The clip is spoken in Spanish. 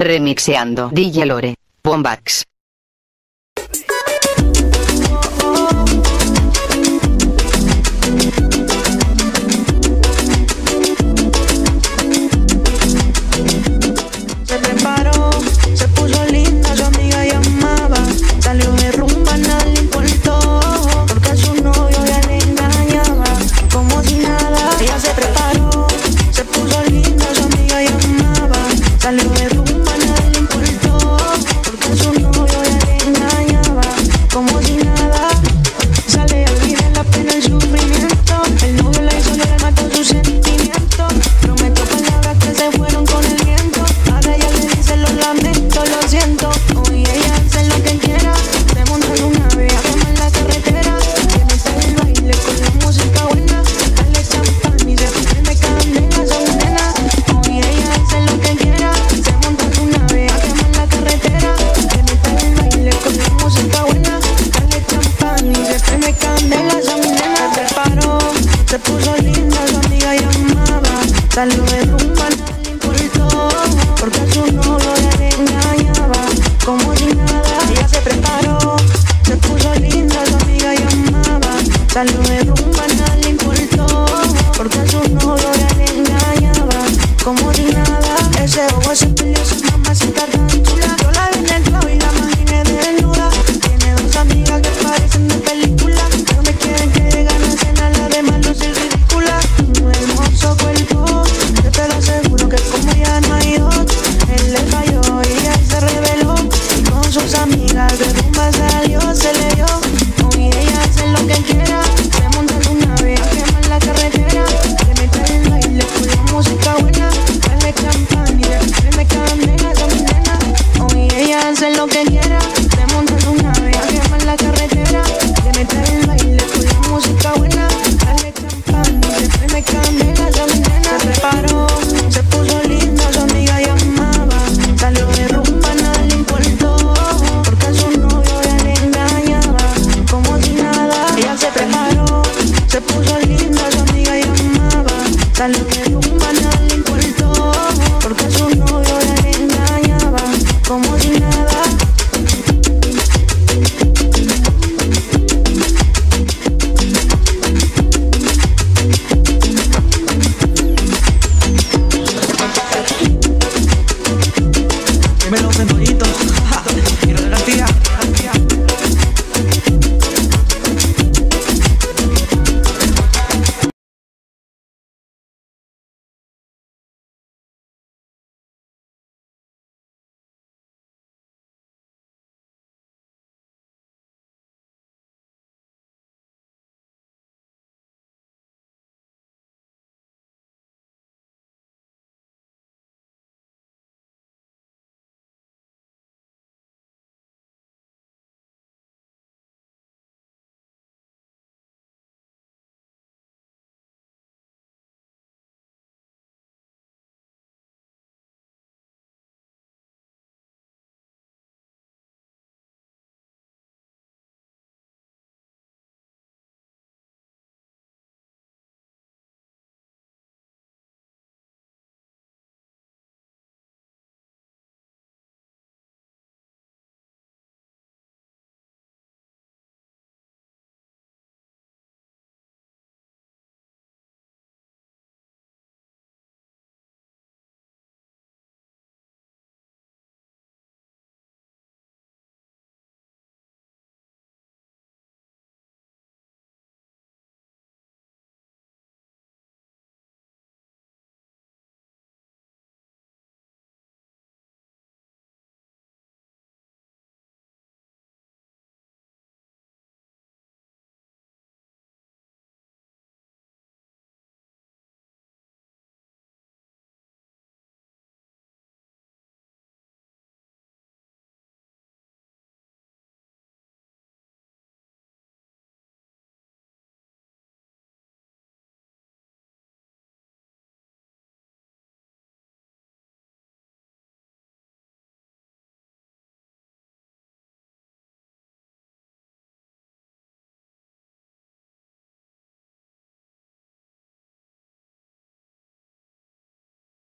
Remixeando DJ Lore, Bombax. Se preparó, se puso linda, su amiga llamaba, salió de rumba, nada le importó, porque a su novio ya le engañaba, como si nada. Ella se preparó, se puso linda, su amiga llamaba, salió de rumba. Salió de rumba, no le importó, porque a su novio ya le engañaba, como si nada. Ella se preparó, se puso linda, su amiga llamaba, salió de